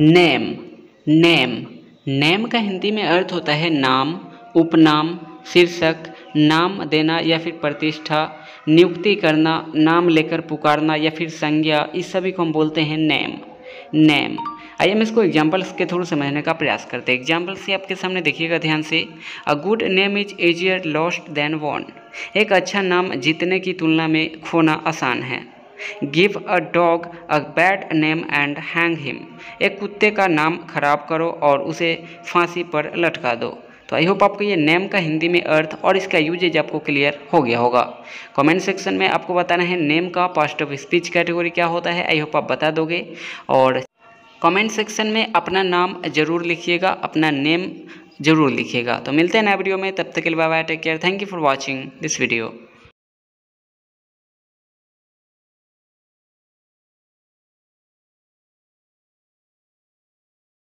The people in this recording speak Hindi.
नेम। नेम नेम का हिंदी में अर्थ होता है नाम, उपनाम, शीर्षक, नाम देना या फिर प्रतिष्ठा, नियुक्ति करना, नाम लेकर पुकारना या फिर संज्ञा, इस सभी को हम बोलते हैं नेम। नेम आइए हम इसको एग्जाम्पल्स के थ्रू समझने का प्रयास करते हैं। एग्जाम्पल्स से आपके सामने देखिएगा ध्यान से। A good name is easier lost than won. एक अच्छा नाम जीतने की तुलना में खोना आसान है। Give a dog a bad name and hang him. एक कुत्ते का नाम खराब करो और उसे फांसी पर लटका दो। तो आई होप आपको ये नेम का हिंदी में अर्थ और इसका यूजेज आपको क्लियर हो गया होगा। कमेंट सेक्शन में आपको बताना है नेम का पास्ट ऑफ स्पीच कैटेगरी क्या होता है। आई होप आप बता दोगे। और कमेंट सेक्शन में अपना नाम जरूर लिखिएगा, अपना नेम जरूर लिखिएगा। तो मिलते हैं नए वीडियो में, तब तक के लिए bye bye, take care, thank you for watching this video.